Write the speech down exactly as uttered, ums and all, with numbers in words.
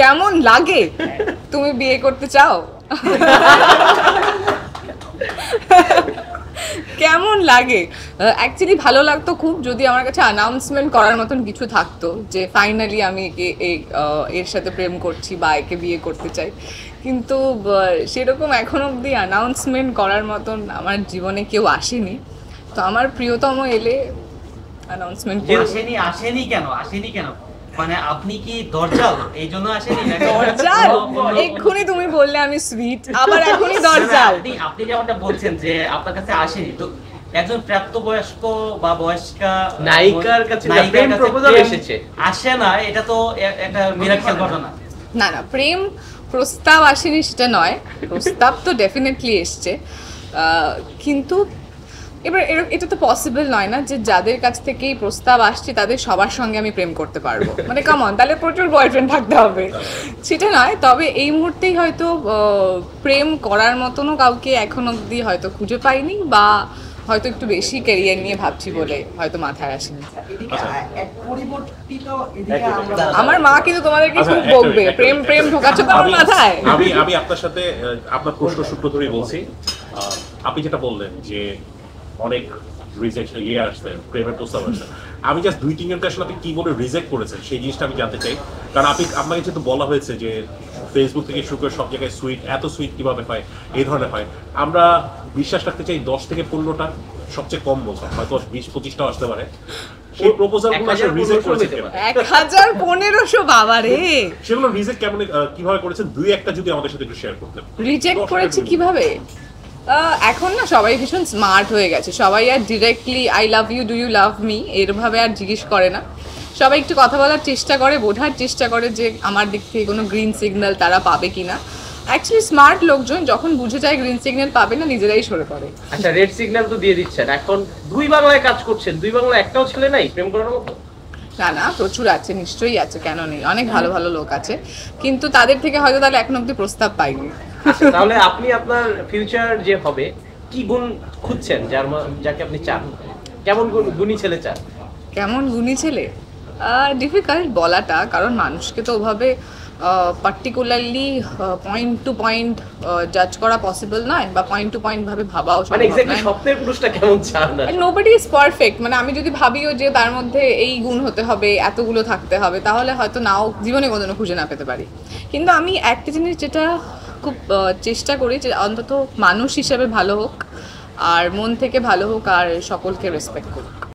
কেমন লাগে? তুমি বিয়ে করতে চাও? কেমন লাগে? অ্যাকচুয়ালি ভালো লাগতো খুব যদি আমার কাছে অ্যানাউন্সমেন্ট করার মতন কিছু থাকতো যে ফাইনালি আমি এর সাথে প্রেম করছি বা একে বিয়ে করতে চাই, কিন্তু সেরকম এখন অবধি অ্যানাউন্সমেন্ট করার মতন আমার জীবনে কেউ আসেনি। তো আমার প্রিয়তম এলে অ্যানাউন্সমেন্ট আসেনি। আসেনি কেন? আসেনি কেন মানে আপনি কি দরজাল এই জন্য আসেনি? দরজাল এক্ষুনি তুমি বললে আমি সুইট, আবার এখনই দরজাল। আপনি যেমনটা বলছেন যে আপনার কাছে আসেনি, তো একজন প্রাপ্তবয়স্ক বা বয়স্কা নায়িকার কাছে প্রেম প্রপোজাল এসেছে, আসে না, এটা তো একটা মিরাকল ঘটনা। না না, প্রেম প্রস্তাব আসেনি সেটা নয়, প্রস্তাব তো ডেফিনেটলি এসছে, কিন্তু এবার এটা তো পসিবল নয় না যে যাদের কাছ থেকেই প্রস্তাব আসছে তাদের সবার সঙ্গে আমি প্রেম করতে পারবো, মানে কমন তাহলে প্রচুর বয়ফ্রেন্ড থাকতে হবে, সেটা নয়। তবে এই মুহূর্তেই হয়তো প্রেম করার মতনও কাউকে এখন অবধি হয়তো খুঁজে পাইনি, বা হয়তো একটু বেশি ক্যারিয়ার নিয়ে ভাবছি বলে হয়তো মাথায় আসেনি। আমার মা কিন্তু তোমাদেরকে খুব বকবে, প্রেম প্রেম ঢোকাচ্ছে তোমার মাথায়। আমি আমি আপনার সাথে আপনার প্রশ্ন সূত্র ধরে বলছি, আপনি যেটা বললেন যে অনেক রিজেকশন ইয়ে আসছে প্রেমের প্রস্তাব আসছে, আমি জাস্ট দুই তিনজনকে আসলে আপনি কী বলে রিজেক্ট করেছেন সেই জিনিসটা আমি জানতে চাই। কারণ আপনি আপনাকে যেহেতু বলা হয়েছে যে ফেসবুক থেকে শুরু করে সব জায়গায় সুইট, এত সুইট কীভাবে হয়, এই ধরনের হয়। আমরা বিশ্বাস রাখতে চাই দশ থেকে পনেরোটা সবচেয়ে কম বলতাম, হয়তো বিশ পঁচিশটাও আসতে পারে। সেই প্রপোজালগুলো আসলে রিজেক্ট করেছেন এক হাজার পনেরোশো, বাবা রে। সেগুলো রিজেক্ট কেমন কীভাবে করেছেন, দুই একটা যদি আমাদের সাথে একটু শেয়ার করতেন। রিজেক্ট করেছি কীভাবে? এখন না সবাই ভীষণ স্মার্ট হয়ে গেছে, সবাই আর directly I love you, do you love me এরভাবে আর জিজ্ঞেস করে না। সবাই একটু কথা বলার চেষ্টা করে, বোঝার চেষ্টা করে যে আমার দিক থেকে কোনো গ্রিন সিগন্যাল তারা পাবে কি না। অ্যাকচুয়ালি স্মার্ট লোকজন যখন বুঝে যায় গ্রিন সিগন্যাল পাবে না, নিজেরাই সরে পড়ে। আচ্ছা, রেড সিগন্যাল তো দিয়ে দিচ্ছেন, এখন দুই বাংলায় কাজ করছেন, দুই বাংলা একটাও ছেলে নাই প্রেম করার মতো? না না, প্রচুর আছে, নিশ্চয়ই আছে, কেন নেই, অনেক ভালো ভালো লোক আছে, কিন্তু তাদের থেকে হয়তো তাহলে এখন অব্দি প্রস্তাব পাইনি। তাহলে আপনি আপনার ফিউচার যে হবে কি গুণ খুঁজছেন, যার যাকে আপনি চান, কেমন গুণী ছেলে চান? কেমন গুণী ছেলে ডিফিকাল্ট বলাটা, কারণ মানুষকে তো ওভাবে পার্টিকুলারলি পয়েন্ট টু পয়েন্ট জাজ করা পসিবল নয়, বা পয়েন্ট টু পয়েন্ট ভাবে ভাবাও সম্ভব নয়। মানে এক্স্যাক্টলি সবচেয়ে পুরুষটা কেমন চান না, নোবডি ইজ পারফেক্ট। মানে আমি যদি ভাবিও যে তার মধ্যে এই গুণ হতে হবে, এতগুলো থাকতে হবে, তাহলে হয়তো নাও জীবনে কোনোদিনও খুঁজে না পেতে পারি। কিন্তু আমি একটা জিনিস যেটা খুব চেষ্টা করি যে অন্তত মানুষ হিসাবে ভালো হোক, আর মন থেকে ভালো হোক, আর সকলকে রেসপেক্ট করুক।